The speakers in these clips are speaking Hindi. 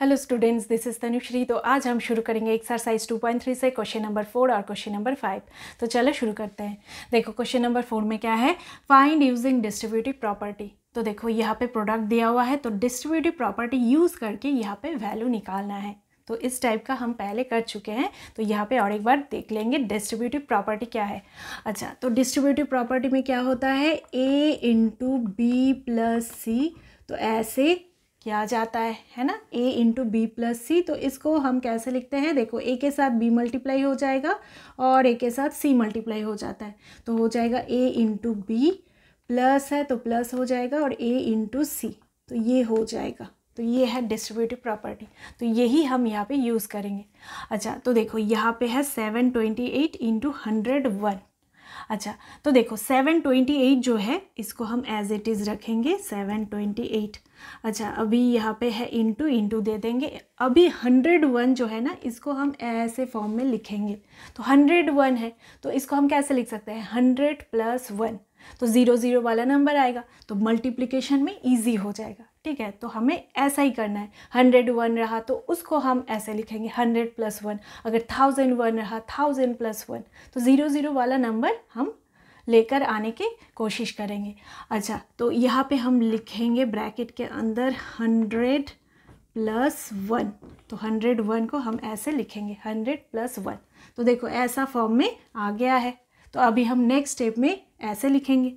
Hello students, this is Tanushree. तो आज हम शुरू करेंगे एक्सरसाइज 2.3 से क्वेश्चन नंबर 4 और क्वेश्चन नंबर 5। तो चलो शुरू करते हैं। देखो क्वेश्चन नंबर 4 में क्या है, फाइंड यूजिंग डिस्ट्रीब्यूटिव प्रॉपर्टी। तो देखो यहाँ पे प्रोडक्ट दिया हुआ है, तो डिस्ट्रीब्यूटिव प्रॉपर्टी यूज़ करके यहाँ पे वैल्यू निकालना है। तो इस टाइप का हम पहले कर चुके हैं, तो यहाँ पे और एक बार देख लेंगे डिस्ट्रीब्यूटिव प्रॉपर्टी क्या है। अच्छा, तो डिस्ट्रीब्यूटिव प्रॉपर्टी में क्या होता है, A into B plus C, तो ऐसे क्या आ जाता है ना, a into B plus C. तो इसको हम कैसे लिखते हैं, देखो a के साथ b मल्टीप्लाई हो जाएगा और a के साथ c मल्टीप्लाई हो जाता है, तो हो जाएगा a इंटू बी, प्लस है तो प्लस हो जाएगा, और a इंटू सी, तो ये हो जाएगा। तो ये है डिस्ट्रीब्यूटिव प्रॉपर्टी, तो यही हम यहाँ पे यूज़ करेंगे। अच्छा, तो देखो यहाँ पे है 728 इंटू 101। अच्छा, तो देखो 728 जो है इसको हम एज इट इज़ रखेंगे, 728। अच्छा, अभी यहाँ पे है इंटू इंटू दे देंगे। अभी 101 जो है ना, इसको हम ऐसे फॉर्म में लिखेंगे, तो 101 है तो इसको हम कैसे लिख सकते हैं, 100 + 1, तो 00 वाला नंबर आएगा, तो मल्टीप्लिकेशन में ईजी हो जाएगा। ठीक है, तो हमें ऐसा ही करना है। 101 रहा तो उसको हम ऐसे लिखेंगे, 100 + 1। अगर 1001 रहा, 1000 + 1, तो 00 वाला नंबर हम लेकर आने की कोशिश करेंगे। अच्छा, तो यहाँ पे हम लिखेंगे ब्रैकेट के अंदर 100 + 1, तो 101 को हम ऐसे लिखेंगे, 100 + 1। तो देखो ऐसा फॉर्म में आ गया है, तो अभी हम नेक्स्ट स्टेप में ऐसे लिखेंगे,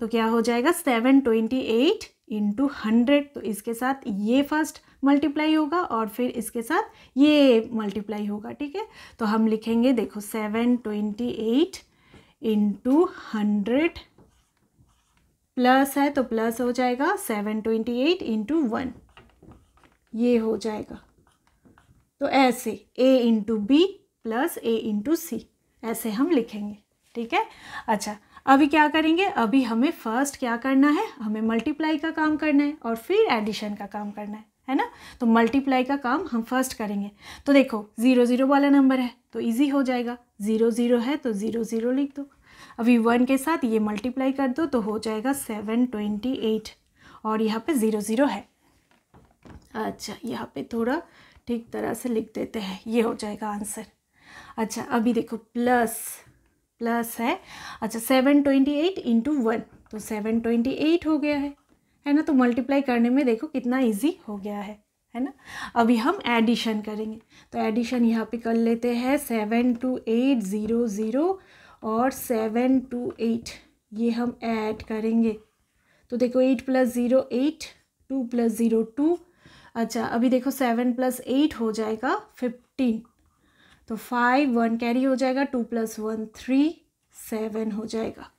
तो क्या हो जाएगा, 728 इंटू 100, तो इसके साथ ये फर्स्ट मल्टीप्लाई होगा और फिर इसके साथ ये मल्टीप्लाई होगा। ठीक है, तो हम लिखेंगे, देखो 728 इंटू 100, प्लस है तो प्लस हो जाएगा, 728 इंटू 1, ये हो जाएगा। तो ऐसे a into B plus a into C, ऐसे हम लिखेंगे। ठीक है, अच्छा अभी क्या करेंगे, अभी हमें फर्स्ट क्या करना है, हमें मल्टीप्लाई का काम करना है और फिर एडिशन का काम करना है ना। तो मल्टीप्लाई का काम हम फर्स्ट करेंगे। तो देखो 00 वाला नंबर है तो इजी हो जाएगा, 00 है तो 00 लिख दो। अभी 1 के साथ ये मल्टीप्लाई कर दो, तो हो जाएगा 728, और यहाँ पे 00 है। अच्छा, यहाँ पे थोड़ा ठीक तरह से लिख देते हैं, ये हो जाएगा आंसर। अच्छा, अभी देखो प्लस है। अच्छा, 728 इंटू 1, तो 728 हो गया है ना। तो मल्टीप्लाई करने में देखो कितना इजी हो गया है ना। अभी हम एडिशन करेंगे, तो एडिशन यहाँ पे कर लेते हैं, 72800 और 728, ये हम ऐड करेंगे। तो देखो 8 + 0 8, 2 + 0 2। अच्छा, अभी देखो 7 + 8 हो जाएगा 15, तो 5 1 कैरी हो जाएगा, 2 + 1 3 7 हो जाएगा।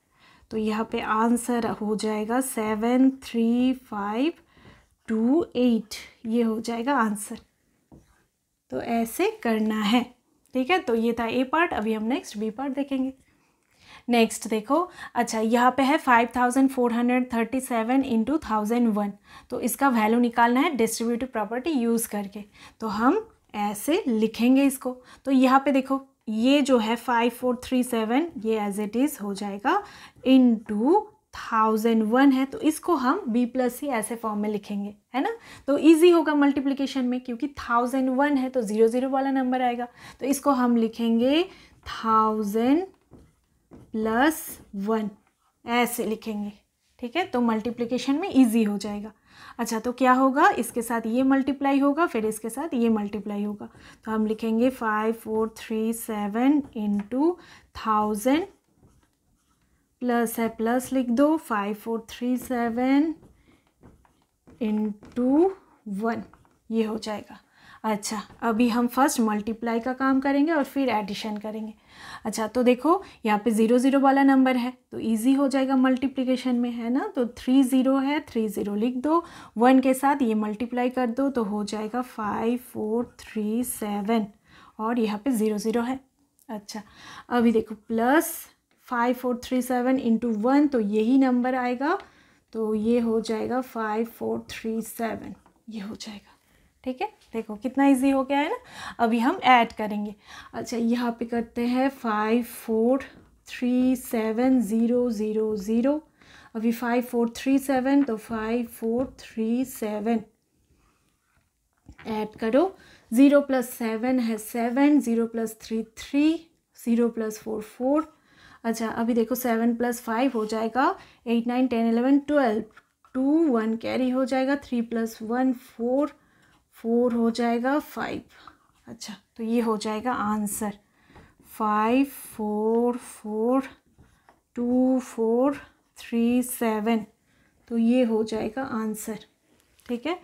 तो यहाँ पे आंसर हो जाएगा 73528, ये हो जाएगा आंसर। तो ऐसे करना है। ठीक है, तो ये था ए पार्ट। अभी हम नेक्स्ट बी पार्ट देखेंगे। नेक्स्ट देखो, अच्छा यहाँ पे है 5437 इंटू 1001, तो इसका वैल्यू निकालना है डिस्ट्रीब्यूटिव प्रॉपर्टी यूज़ करके, तो हम ऐसे लिखेंगे इसको। तो यहाँ पे देखो ये जो है 5437, ये एज इट इज़ हो जाएगा, इनटू 1001 है, तो इसको हम b प्लस सी ऐसे फॉर्म में लिखेंगे, है ना। तो इजी होगा मल्टीप्लिकेशन में, क्योंकि 1001 है तो 00 वाला नंबर आएगा, तो इसको हम लिखेंगे 1000 + 1, ऐसे लिखेंगे। ठीक है, तो मल्टीप्लिकेशन में इजी हो जाएगा। अच्छा, तो क्या होगा, इसके साथ ये मल्टीप्लाई होगा, फिर इसके साथ ये मल्टीप्लाई होगा, तो हम लिखेंगे 5437 इंटू 1000, प्लस है प्लस लिख दो, 5437 इंटू 1, ये हो जाएगा। अच्छा, अभी हम फर्स्ट मल्टीप्लाई का काम करेंगे और फिर एडिशन करेंगे। अच्छा, तो देखो यहाँ पे 00 वाला नंबर है, तो इजी हो जाएगा मल्टीप्लिकेशन में, है ना। तो 30 है, 30 लिख दो, 1 के साथ ये मल्टीप्लाई कर दो, तो हो जाएगा 5437, और यहाँ पे 00 है। अच्छा, अभी देखो प्लस 5437 इंटू 1, तो यही नंबर आएगा, तो ये हो जाएगा 5437, ये हो जाएगा। ठीक है, देखो कितना इजी हो गया है ना। अभी हम ऐड करेंगे। अच्छा, यहाँ पे करते हैं 543700, अभी 5437, तो 5437 ऐड करो। 0 + 7 है 7, 0 + 3 3, 0 + 4 4। अच्छा अभी देखो 7 + 5 हो जाएगा 8 9 10 11 12, 2 1 कैरी हो जाएगा, 3 + 1 4, 4 हो जाएगा 5। अच्छा तो ये हो जाएगा आंसर 5 4 4 2 4 3 7। तो ये हो जाएगा आंसर, ठीक है।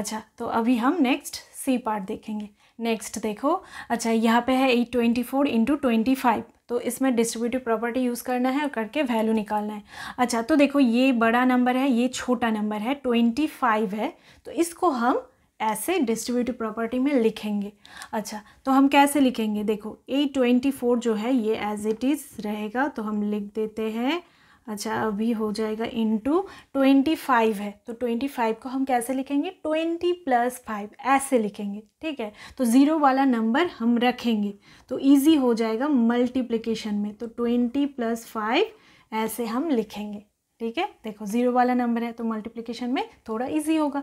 अच्छा तो अभी हम नेक्स्ट सी पार्ट देखेंगे। नेक्स्ट देखो, अच्छा यहाँ पे है 824 × 25, तो इसमें डिस्ट्रीब्यूटिव प्रॉपर्टी यूज़ करना है और करके वैल्यू निकालना है। अच्छा तो देखो ये बड़ा नंबर है, ये छोटा नंबर है, 25 है, तो इसको हम ऐसे डिस्ट्रीब्यूटिव प्रॉपर्टी में लिखेंगे। अच्छा तो हम कैसे लिखेंगे, देखो 824 जो है ये एज इट इज़ रहेगा, तो हम लिख देते हैं। अच्छा अभी हो जाएगा इनटू 25 है, तो 25 को हम कैसे लिखेंगे, 20 + 5 ऐसे लिखेंगे, ठीक है। तो ज़ीरो वाला नंबर हम रखेंगे तो इजी हो जाएगा मल्टीप्लिकेशन में, तो 20 + 5 ऐसे हम लिखेंगे, ठीक है। देखो ज़ीरो वाला नंबर है तो मल्टीप्लिकेशन में थोड़ा इजी होगा।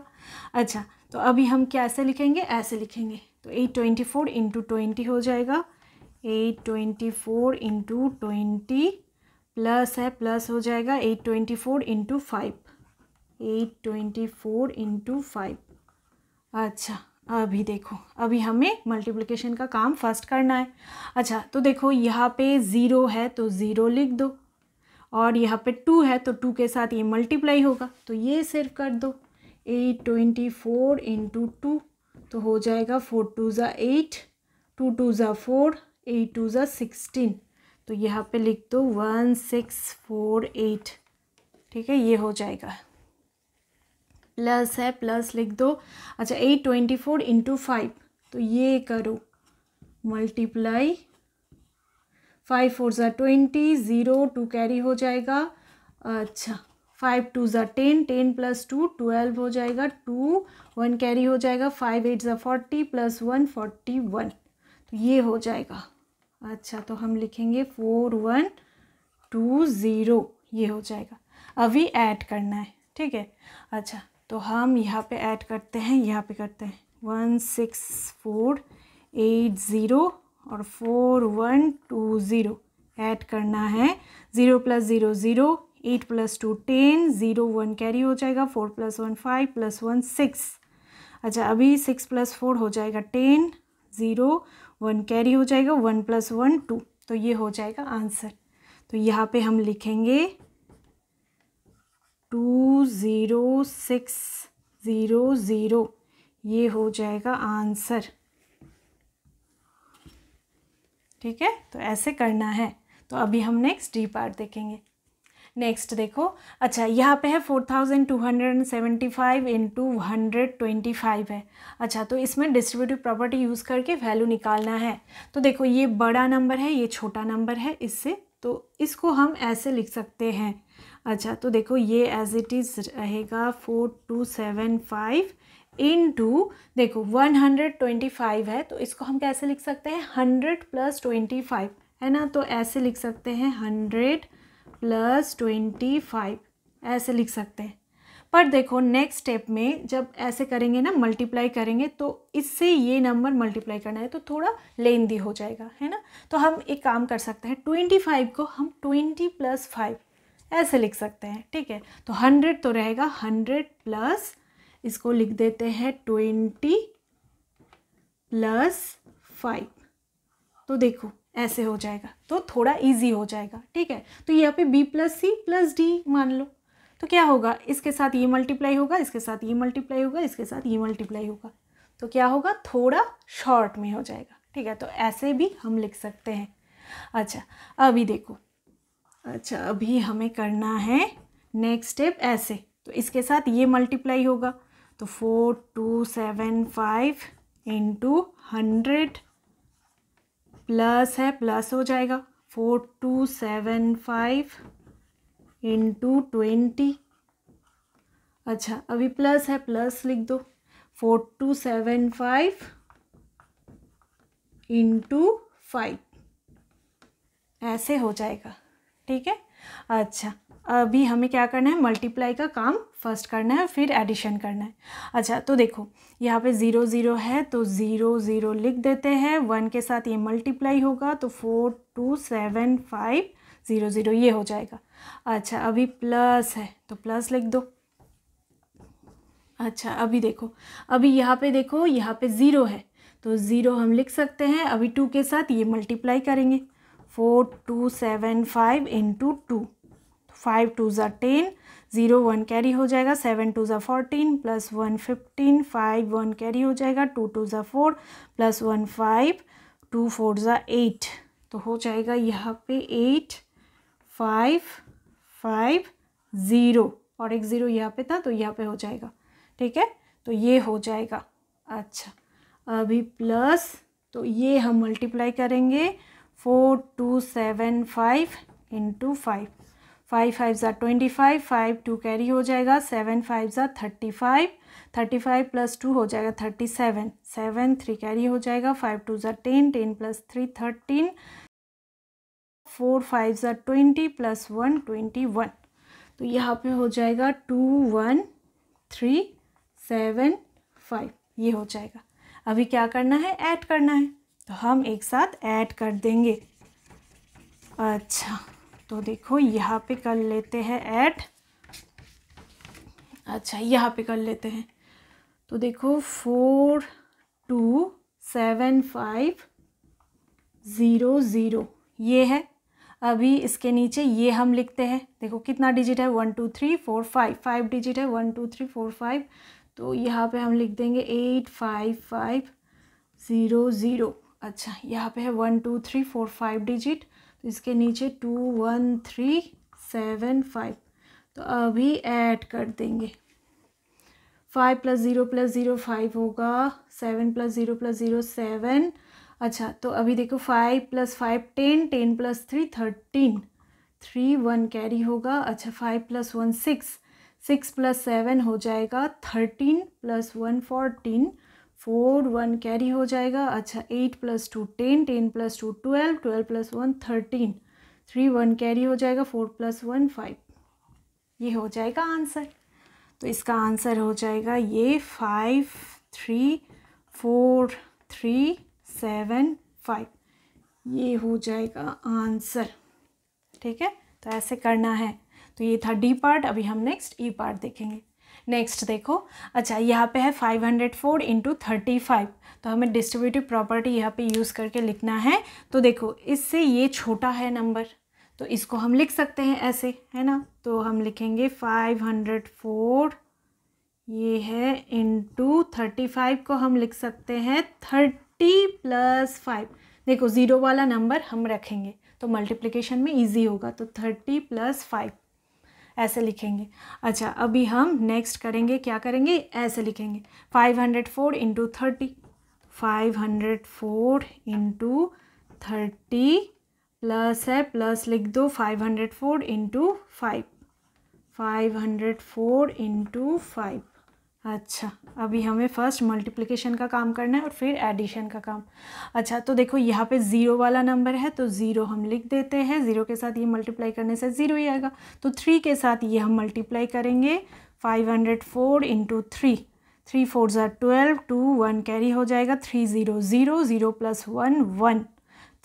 अच्छा तो अभी हम कैसे लिखेंगे, ऐसे लिखेंगे, तो 824 × 20 हो जाएगा, 824 × 20 प्लस है, प्लस हो जाएगा 824 × 5, 824 × 5। अच्छा अभी देखो अभी हमें मल्टीप्लिकेशन का काम फर्स्ट करना है। अच्छा तो देखो यहाँ पे 0 है तो 0 लिख दो, और यहाँ पे 2 है तो 2 के साथ ये मल्टीप्लाई होगा, तो ये सिर्फ कर दो 824 × 2, तो हो जाएगा 4 × 2 = 8, 2 × 2 = 4, 8 × 2 = 16, तो यहाँ पे लिख दो 1648, ठीक है। ये हो जाएगा, प्लस है प्लस लिख दो। अच्छा 824 × 5, तो ये करो मल्टीप्लाई, 5 × 4 = 20, 0 2 कैरी हो जाएगा। अच्छा 5 × 2 = 10, 10 + 2 = 12 हो जाएगा, 2 1 कैरी हो जाएगा, 5 × 8 = 40 + 1 = 41, तो ये हो जाएगा। अच्छा तो हम लिखेंगे 4120, ये हो जाएगा। अभी ऐड करना है, ठीक है। अच्छा तो हम यहाँ पे ऐड करते हैं, यहाँ पे करते हैं 16480 और 4120 ऐड करना है। 0 + 0 0, 8 + 2 10, 0 1 कैरी हो जाएगा, 4 + 1 5 + 1 6। अच्छा अभी 6 + 4 हो जाएगा 10, 0 1 कैरी हो जाएगा, 1 + 1 2, तो ये हो जाएगा आंसर। तो यहाँ पे हम लिखेंगे 20600, ये हो जाएगा आंसर, ठीक है। तो ऐसे करना है। तो अभी हम नेक्स्ट डी पार्ट देखेंगे। नेक्स्ट देखो, अच्छा यहाँ पे है 4275 × 125 है। अच्छा तो इसमें डिस्ट्रीब्यूटिव प्रॉपर्टी यूज़ करके वैल्यू निकालना है। तो देखो ये बड़ा नंबर है, ये छोटा नंबर है, इससे तो इसको हम ऐसे लिख सकते हैं। अच्छा तो देखो ये एज इट इज़ रहेगा 4275 इनटू, देखो 125 है, तो इसको हम कैसे लिख सकते हैं, 100 + 25 है ना, तो ऐसे लिख सकते हैं 100 + 25 ऐसे लिख सकते हैं। पर देखो नेक्स्ट स्टेप में जब ऐसे करेंगे ना, मल्टीप्लाई करेंगे, तो इससे ये नंबर मल्टीप्लाई करना है, तो थोड़ा लेंदी हो जाएगा, है ना। तो हम एक काम कर सकते हैं, 25 को हम 20 + 5 ऐसे लिख सकते हैं, ठीक है। तो 100 तो रहेगा, 100 + इसको लिख देते हैं 20 + 5, तो देखो ऐसे हो जाएगा, तो थोड़ा इजी हो जाएगा, ठीक है। तो यहाँ पे B + C + D मान लो, तो क्या होगा, इसके साथ ये मल्टीप्लाई होगा, इसके साथ ये मल्टीप्लाई होगा, इसके साथ ये मल्टीप्लाई होगा, तो क्या होगा, थोड़ा शॉर्ट में हो जाएगा, ठीक है। तो ऐसे भी हम लिख सकते हैं। अच्छा अभी देखो, अच्छा अभी हमें करना है नेक्स्ट स्टेप ऐसे, तो इसके साथ ये मल्टीप्लाई होगा, तो 4275 इनटू 100 प्लस है, प्लस हो जाएगा 4275 इनटू 20। अच्छा अभी प्लस है, प्लस लिख दो 4275 इनटू 5 ऐसे हो जाएगा, ठीक है। अच्छा भी हमें क्या करना है, मल्टीप्लाई का काम फर्स्ट करना है, फिर एडिशन करना है। अच्छा तो देखो यहाँ पे ज़ीरो ज़ीरो है तो ज़ीरो ज़ीरो लिख देते हैं, वन के साथ ये मल्टीप्लाई होगा तो 4 2 7 5 0 0 ये हो जाएगा। अच्छा अभी प्लस है तो प्लस लिख दो। अच्छा अभी देखो, अभी यहाँ पे देखो, यहाँ पे ज़ीरो है तो ज़ीरो हम लिख सकते हैं, अभी 2 के साथ ये मल्टीप्लाई करेंगे 4 2 7 5 इंटू 2 5 2 ज़ा 10, 0 1 कैरी हो जाएगा 7 2 ज़ा 14 प्लस 1 15, 5 1 कैरी हो जाएगा 2 2 ज़ा 4 प्लस 1 5, 2 4 ज़ा 8 तो हो जाएगा यहाँ पे 8 5 5 0 और एक ज़ीरो यहाँ पे था तो यहाँ पे हो जाएगा, ठीक है तो ये हो जाएगा। अच्छा अभी प्लस तो ये हम मल्टीप्लाई करेंगे 4 2 7 5 इंटू 5 5 5 ज़ा 25, 5 2 कैरी हो जाएगा 7 5 ज़ा 35, 35 प्लस 2 हो जाएगा 37, 7 3 कैरी हो जाएगा 5 2 ज़ा 10, 10 प्लस 3 13, 4 5 ज़ा 20 प्लस 1 21 तो यहाँ पे हो जाएगा 2 1 3 7 5 ये हो जाएगा। अभी क्या करना है, ऐड करना है तो हम एक साथ ऐड कर देंगे। अच्छा तो देखो यहाँ पे कर लेते हैं ऐड। अच्छा यहाँ पे कर लेते हैं तो देखो 4 2 7 5 0 0 ये है। अभी इसके नीचे ये हम लिखते हैं, देखो कितना डिजिट है 1 2 3 4 5, 5 डिजिट है 1 2 3 4 5 तो यहाँ पे हम लिख देंगे 8 5 5 0 0। अच्छा यहाँ पे है 1 2 3 4 5 डिजिट, इसके नीचे 2 1 3 7 5 तो अभी ऐड कर देंगे। 5 प्लस 0 प्लस 0 5 होगा, 7 प्लस 0 प्लस 0 7। अच्छा तो अभी देखो 5 प्लस 5 10, 10 प्लस 3 13, 3 1 कैरी होगा। अच्छा 5 प्लस 1 6, 6 प्लस 7 हो जाएगा 13 प्लस 1 14, 4 1 कैरी हो जाएगा। अच्छा 8 प्लस 2 10, 10 प्लस 2 12, 12 प्लस 1 13, 3 1 कैरी हो जाएगा 4 प्लस 1 5 ये हो जाएगा आंसर। तो इसका आंसर हो जाएगा ये 5 3 4 3 7 5 ये हो जाएगा आंसर, ठीक है तो ऐसे करना है। तो ये था डी पार्ट, अभी हम नेक्स्ट ई पार्ट देखेंगे। नेक्स्ट देखो, अच्छा यहाँ पे है 504 इंटू 35 तो हमें डिस्ट्रीब्यूटिव प्रॉपर्टी यहाँ पे यूज़ करके लिखना है। तो देखो इससे ये छोटा है नंबर तो इसको हम लिख सकते हैं ऐसे, है ना, तो हम लिखेंगे 504 ये है इंटू 35 को हम लिख सकते हैं 30 प्लस 5। देखो ज़ीरो वाला नंबर हम रखेंगे तो मल्टीप्लिकेशन में ईजी होगा तो 30 प्लस 5 ऐसे लिखेंगे। अच्छा अभी हम नेक्स्ट करेंगे, क्या करेंगे, ऐसे लिखेंगे 504 इंटू 30, 504 इंटू 30 प्लस है, प्लस लिख दो 504 इंटू 5, 504 इंटू 5। अच्छा अभी हमें फर्स्ट मल्टीप्लिकेशन का काम करना है और फिर एडिशन का काम। अच्छा तो देखो यहाँ पे ज़ीरो वाला नंबर है तो ज़ीरो हम लिख देते हैं, ज़ीरो के साथ ये मल्टीप्लाई करने से ज़ीरो ही आएगा तो 3 के साथ ये हम मल्टीप्लाई करेंगे 504 इंटू 3, 3 4 ज़ा 12, 2 1 कैरी हो जाएगा 3 0 0, 0 प्लस 1 1,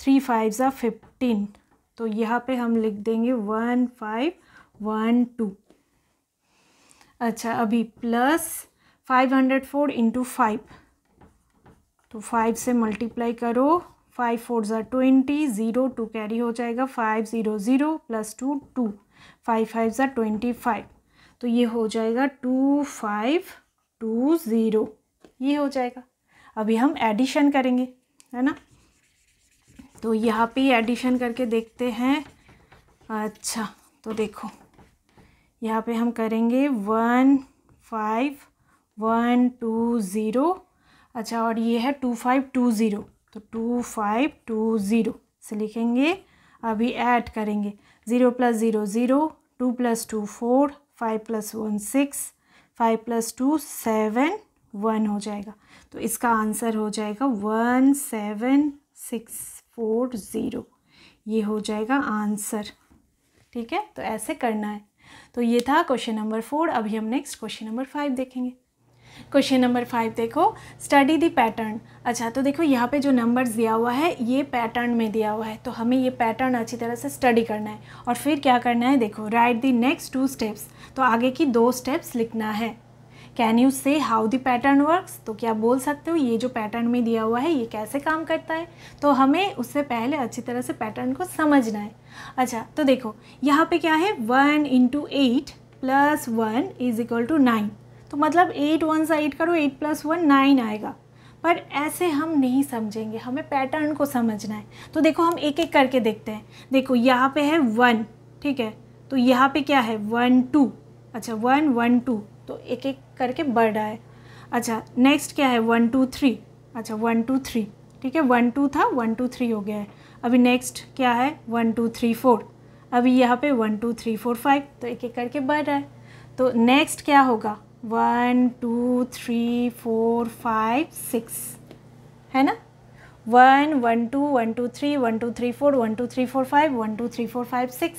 3 5 ज़ा 15 तो यहाँ पे हम लिख देंगे 1 5 1 2। अच्छा अभी प्लस 504 इंटू 5 तो 5 से मल्टीप्लाई करो 5 4 ज़ा 20, 0 2 कैरी हो जाएगा 5 0 0 प्लस 2 2, 5 5 ज़ा 25 तो ये हो जाएगा 2 5 2 0 ये हो जाएगा। अभी हम एडिशन करेंगे, है ना, तो यहाँ पे एडिशन करके देखते हैं। अच्छा तो देखो यहाँ पे हम करेंगे 1 5 1 2 0, अच्छा और ये है 2 5 2 0 तो 2 5 2 0 से लिखेंगे। अभी ऐड करेंगे 0 प्लस 0 0, 2 प्लस 2 4, 5 प्लस 1 6, 5 प्लस 2 7 1 हो जाएगा तो इसका आंसर हो जाएगा 1 7 6 4 0 ये हो जाएगा आंसर, ठीक है तो ऐसे करना है। तो ये था क्वेश्चन नंबर 4। अभी हम नेक्स्ट क्वेश्चन नंबर 5 देखेंगे। क्वेश्चन नंबर 5 देखो, स्टडी द पैटर्न। अच्छा तो देखो यहाँ पे जो नंबर्स दिया हुआ है ये पैटर्न में दिया हुआ है, तो हमें ये पैटर्न अच्छी तरह से स्टडी करना है। और फिर क्या करना है, देखो राइट द नेक्स्ट 2 स्टेप्स, तो आगे की 2 स्टेप्स लिखना है। Can you say how the pattern works, तो क्या बोल सकते हो ये जो पैटर्न में दिया हुआ है ये कैसे काम करता है। तो हमें उससे पहले अच्छी तरह से पैटर्न को समझना है। अच्छा तो देखो यहाँ पे क्या है, 1 × 8 + 1 = 9, तो मतलब 8 1 से 8 करो, 8 + 1 9 आएगा। पर ऐसे हम नहीं समझेंगे, हमें पैटर्न को समझना है। तो देखो हम एक एक करके देखते हैं। देखो यहाँ पे है 1, ठीक है, तो यहाँ पे क्या है 1 2, अच्छा 1 1 2, तो एक एक करके बढ़ रहा है। अच्छा नेक्स्ट क्या है 1 2 3, अच्छा 1 2 3, ठीक है 1 2 था, 1 2 3 हो गया है। अभी नेक्स्ट क्या है 1 2 3 4, अभी यहाँ पे 1 2 3 4 5, तो एक एक करके बढ़ रहा है। तो नेक्स्ट क्या होगा 1 2 3 4 5 6, है ना, 1 1 2 1 2 3 1 2 3 4 1 2 3 4 5 1 2 3 4 5 6,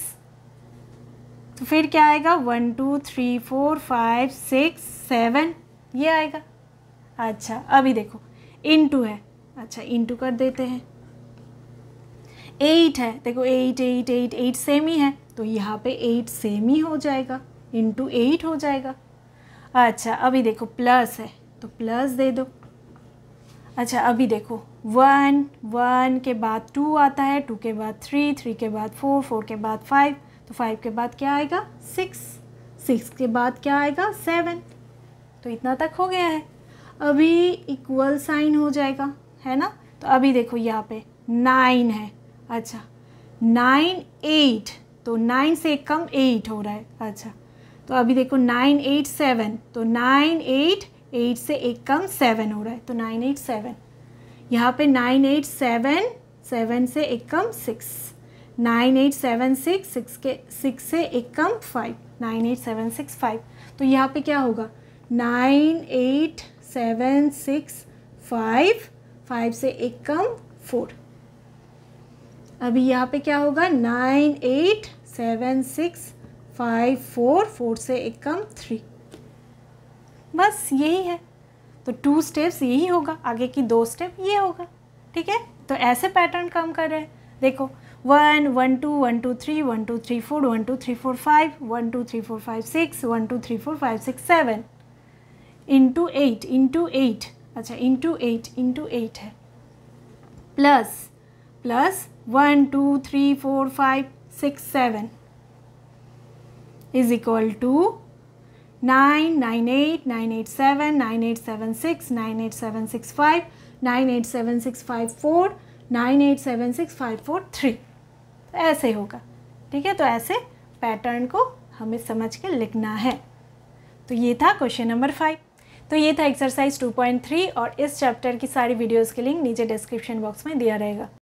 तो फिर क्या आएगा 1 2 3 4 5 6 7, ये आएगा। अच्छा अभी देखो इनटू है, अच्छा इनटू कर देते हैं। 8 है, देखो 8 8 8 8 सेम ही है, तो यहाँ पे 8 सेम ही हो जाएगा, इनटू 8 हो जाएगा। अच्छा अभी देखो प्लस है, तो प्लस दे दो। अच्छा अभी देखो 1 1 के बाद 2 आता है, 2 के बाद 3 3 के बाद 4 4 के बाद 5, तो 5 के बाद क्या आएगा 6 6 के बाद क्या आएगा 7, तो इतना तक हो गया है। अभी इक्वल साइन हो जाएगा, है ना, तो अभी देखो यहाँ पे 9 है, अच्छा 9 8, तो 9 से कम 8 हो रहा है। अच्छा तो अभी देखो 9 8 7, तो 9 8 8 से एक कम 7 हो रहा है, तो 9 8 7, यहाँ पे 9 8 7 7 से एक कम 6, 9 8 7 6, 6 से एक कम 5, 9 8 7 6 5, तो यहाँ पे क्या होगा 9 8 7 6 5, 5 से एक कम 4। अभी यहाँ पे क्या होगा 9 8 7 6 5 4, 4 से एक कम 3, बस यही है। तो 2 स्टेप्स यही होगा, आगे की 2 स्टेप ये होगा, ठीक है। तो ऐसे पैटर्न काम कर रहे हैं। देखो 1 1 2 1 2 3 1 2 3 4 1 2 3 4 5 1 2 3 4 5 6 1 2 3 4 5 6 7, इनटू 8 इनटू 8, अच्छा इनटू 8 है, प्लस 1 2 3 4 5 6 7 = 9 9 8 9 8 7 9 8 7 6 9 8 7 6 5 9 8 7 6 5 4 9 8 7 6 5 4 3, ऐसे होगा, ठीक है। तो ऐसे पैटर्न को हमें समझ के लिखना है। तो ये था क्वेश्चन नंबर 5। तो ये था एक्सरसाइज 2.3, और इस चैप्टर की सारी वीडियोस के लिंक नीचे डिस्क्रिप्शन बॉक्स में दिया रहेगा।